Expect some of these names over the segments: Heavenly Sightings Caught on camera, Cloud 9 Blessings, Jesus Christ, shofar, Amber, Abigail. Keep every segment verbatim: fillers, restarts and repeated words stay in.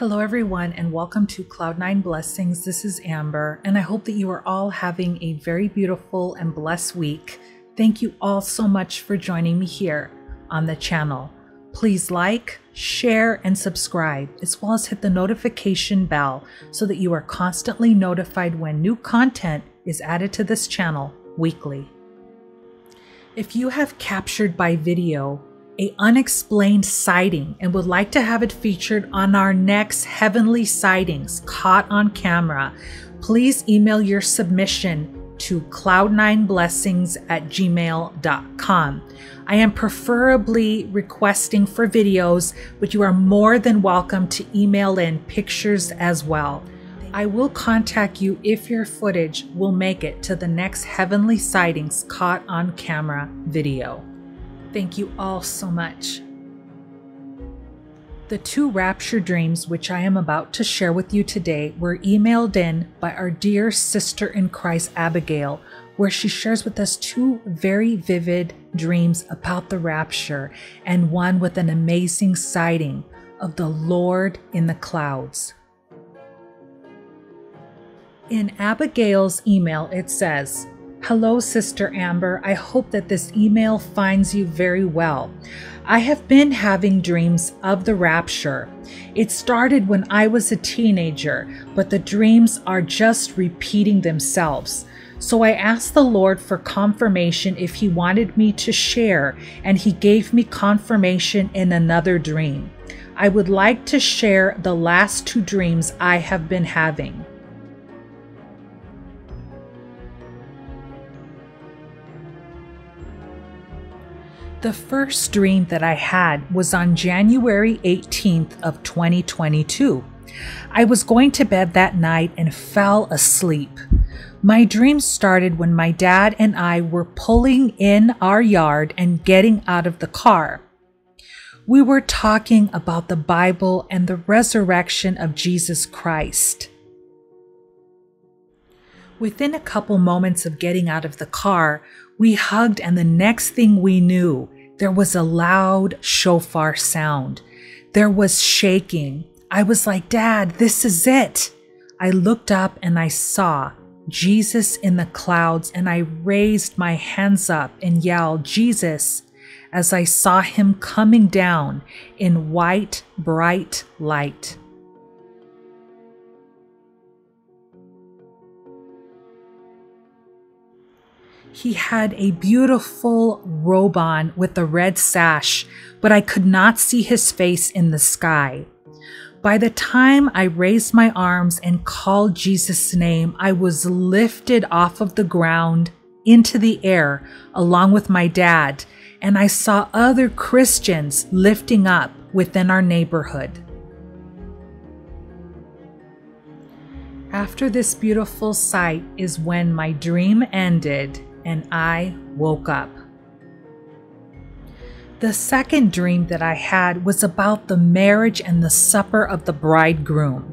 Hello everyone and welcome to Cloud nine Blessings. This is Amber and I hope that you are all having a very beautiful and blessed week. Thank you all so much for joining me here on the channel. Please like, share, and subscribe, as well as hit the notification bell so that you are constantly notified when new content is added to this channel weekly. If you have captured by video an unexplained sighting and would like to have it featured on our next Heavenly Sightings Caught on Camera, please email your submission to cloud nine blessings at gmail dot com. I am preferably requesting for videos, but you are more than welcome to email in pictures as well. I will contact you if your footage will make it to the next Heavenly Sightings Caught on Camera video. Thank you all so much. The two rapture dreams which I am about to share with you today were emailed in by our dear sister in Christ, Abigail, where she shares with us two very vivid dreams about the rapture and one with an amazing sighting of the Lord in the clouds. In Abigail's email, it says, "Hello, Sister Amber. I hope that this email finds you very well. I have been having dreams of the rapture. It started when I was a teenager, but the dreams are just repeating themselves. So I asked the Lord for confirmation if he wanted me to share, and he gave me confirmation in another dream. I would like to share the last two dreams I have been having. The first dream that I had was on January eighteenth of twenty twenty-two. I was going to bed that night and fell asleep. My dream started when my dad and I were pulling in our yard and getting out of the car. We were talking about the Bible and the resurrection of Jesus Christ. Within a couple moments of getting out of the car, we hugged, and the next thing we knew, there was a loud shofar sound. There was shaking. I was like, Dad, this is it. I looked up and I saw Jesus in the clouds, and I raised my hands up and yelled, Jesus, as I saw him coming down in white, bright light. He had a beautiful robe on with a red sash, but I could not see his face in the sky. By the time I raised my arms and called Jesus' name, I was lifted off of the ground into the air along with my dad, and I saw other Christians lifting up within our neighborhood." After this beautiful sight is when my dream ended and I woke up. The second dream that I had was about the marriage and the supper of the bridegroom.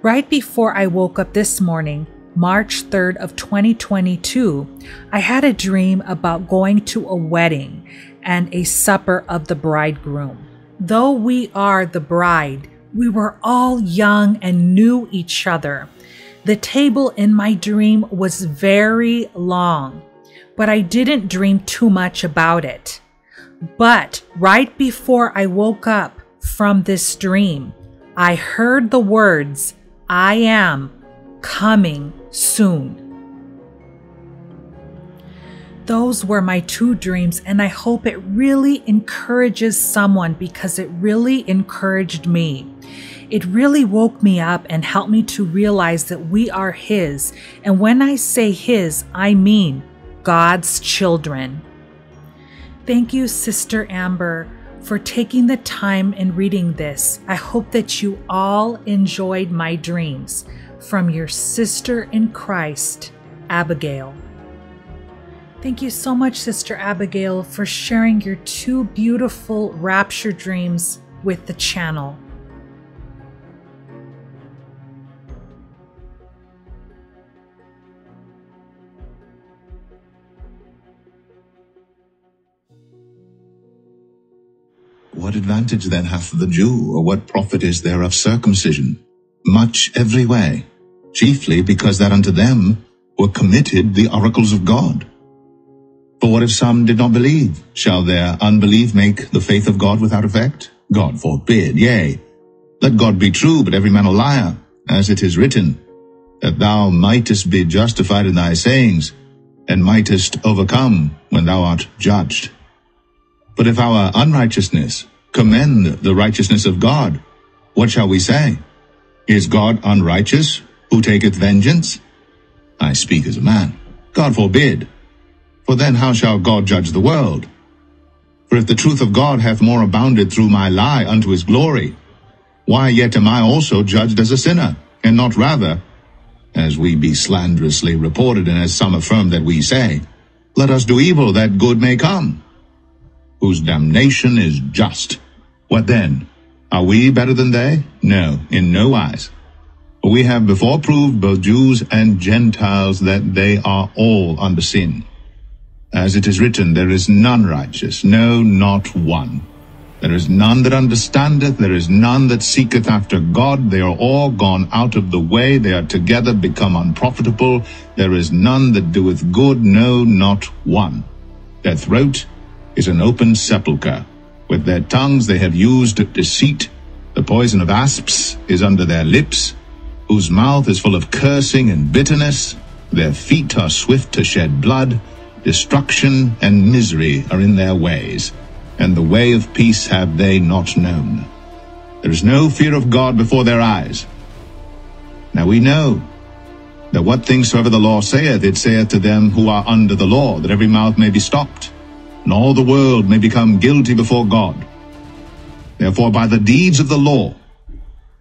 Right before I woke up this morning, March third of twenty twenty-two, I had a dream about going to a wedding and a supper of the bridegroom. Though we are the bride, we were all young and knew each other. The table in my dream was very long, but I didn't dream too much about it. But right before I woke up from this dream, I heard the words, I am coming soon. Those were my two dreams, and I hope it really encourages someone because it really encouraged me. It really woke me up and helped me to realize that we are His. And when I say His, I mean God's children. Thank you, Sister Amber, for taking the time and reading this. I hope that you all enjoyed my dreams. From your sister in Christ, Abigail. Thank you so much, Sister Abigail, for sharing your two beautiful rapture dreams with the channel. What advantage then hath the Jew, or what profit is there of circumcision? Much every way, chiefly because that unto them were committed the oracles of God. For what if some did not believe? Shall their unbelief make the faith of God without effect? God forbid, yea. Let God be true, but every man a liar, as it is written, that thou mightest be justified in thy sayings, and mightest overcome when thou art judged. But if our unrighteousness commend the righteousness of God, what shall we say? Is God unrighteous, who taketh vengeance? I speak as a man. God forbid. For then how shall God judge the world? For if the truth of God hath more abounded through my lie unto his glory, why yet am I also judged as a sinner, and not rather, as we be slanderously reported, and as some affirm that we say, let us do evil that good may come, whose damnation is just. What then? Are we better than they? No, in no wise. For we have before proved both Jews and Gentiles that they are all under sin. As it is written, there is none righteous, no, not one. There is none that understandeth, there is none that seeketh after God. They are all gone out of the way, they are together become unprofitable. There is none that doeth good, no, not one. Their throat is an open sepulchre. With their tongues they have used deceit. The poison of asps is under their lips, whose mouth is full of cursing and bitterness. Their feet are swift to shed blood. Destruction and misery are in their ways, and the way of peace have they not known. There is no fear of God before their eyes. Now we know that what things soever the law saith, it saith to them who are under the law, that every mouth may be stopped, and all the world may become guilty before God. Therefore by the deeds of the law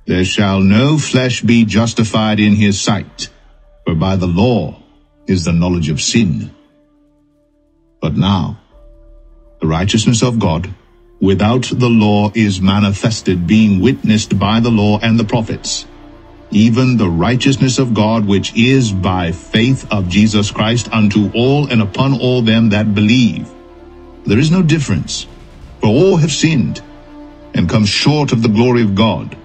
there shall no flesh be justified in his sight, for by the law is the knowledge of sin. But now the righteousness of God without the law is manifested, being witnessed by the law and the prophets, even the righteousness of God, which is by faith of Jesus Christ unto all and upon all them that believe. There is no difference, for all have sinned and come short of the glory of God,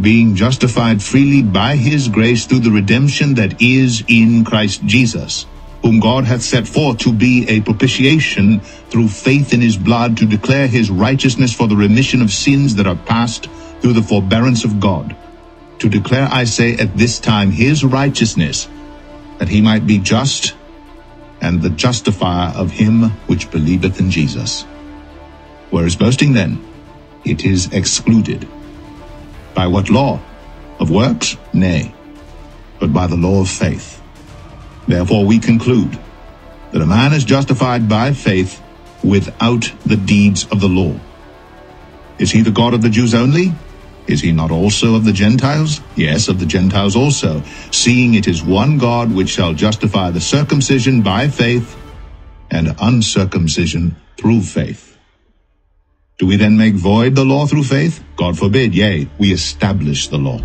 being justified freely by his grace through the redemption that is in Christ Jesus, whom God hath set forth to be a propitiation through faith in his blood, to declare his righteousness for the remission of sins that are past through the forbearance of God. To declare, I say, at this time his righteousness, that he might be just, and the justifier of him which believeth in Jesus. Where is boasting then? It is excluded. By what law? Of works? Nay, but by the law of faith. Therefore we conclude that a man is justified by faith without the deeds of the law. Is he the God of the Jews only? Is he not also of the Gentiles? Yes, of the Gentiles also, seeing it is one God which shall justify the circumcision by faith and uncircumcision through faith. Do we then make void the law through faith? God forbid, yea, we establish the law.